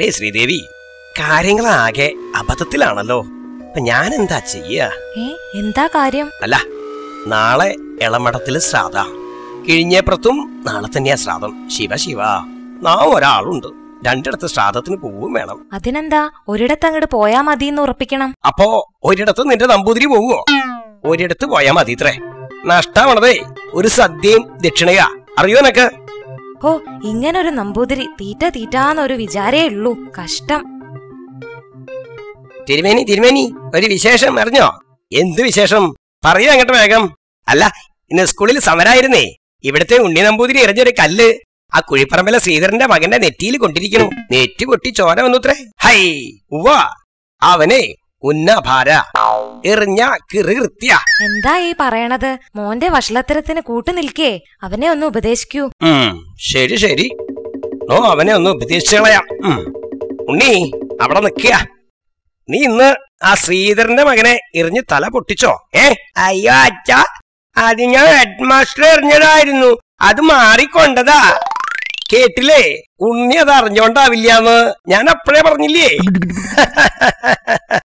അവിടെ ശ്രീദേവി, കാര്യങ്ങൾ ആകെ അബദ്ധത്തിലാണല്ലോ. ഞാൻ എന്താ ചെയ്യാ? എന്താ കാര്യം? അല്ല, നാളെ ഇളമഠത്തില് ശ്രാദ്ധ, കിഴിഞ്ഞേപ്പുറത്തും നാളെ തന്നെയാ ശ്രാദ്ധം. ശിവ ശിവ, നാ ഒരാളുണ്ട്, രണ്ടിടത്ത് ശ്രാദ്ധത്തിന് പോവും വേണം. അതിനെന്താ, ഒരിടത്ത് അങ്ങോട്ട് പോയാ മതി എന്ന് ഉറപ്പിക്കണം. അപ്പോ ഒരിടത്ത് നിന്റെ നമ്പൂതിരി പോവോ? ഒരിടത്ത് പോയാ മതി. ഇത്രേ നഷ്ടമാണതേ, ഒരു സദ്യയും ദക്ഷിണയാ. അറിയോ നിനക്ക്? ഓ, ഇങ്ങനൊരു നമ്പൂതിരി തീറ്റ തീറ്റാന്നൊരു വിചാരേ ഉള്ളൂ. കഷ്ടം. തിരുമേനി തിരുമേനി, ഒരു വിശേഷം അറിഞ്ഞോ? എന്ത് വിശേഷം? പറയൂ അങ്ങോട്ട് വേഗം. അല്ല, ഇന്ന് സ്കൂളിൽ സമരായിരുന്നേ. ഇവിടുത്തെ ഉണ്ണി നമ്പൂതിരി എറിഞ്ഞൊരു കല്ല് ആ കുഴിപ്പറമ്പിലെ ശ്രീധരന്റെ മകന്റെ നെറ്റിയിൽ കൊണ്ടിരിക്കുന്നു. നെറ്റി പൊട്ടി ചോര വന്നുത്രേ. ഹൈ ഉവ്വാ, അവനെ ഉന്നാഭാര എറിഞ്ഞ കിറുകൃത്യ. എന്താ ഈ പറയണത്? മോന്റെ വഷളത്തരത്തിന് കൂട്ടു നിൽക്കേ, അവനെ ഒന്ന് ഉപദേശിക്കൂ. ശരി ശരി, ഓ അവനെ ഒന്ന് ഉപദേശിച്ചു കളയാം. ഉണ്ണി അവിടെ നിക്കുക. നീ ഇന്ന് ആ ശ്രീധരന്റെ മകനെ എറിഞ്ഞ് തല പൊട്ടിച്ചോ? അയ്യോ അച്ഛ, അത് ഞാൻ ഹെഡ് മാസ്റ്റർ എറിഞ്ഞതായിരുന്നു, അത് മാറിക്കൊണ്ടതാ. കേട്ടില്ലേ, ഉണ്ണി അത് അറിഞ്ഞോണ്ടാവില്ലാന്ന് ഞാൻ അപ്പഴേ പറഞ്ഞില്ലേ.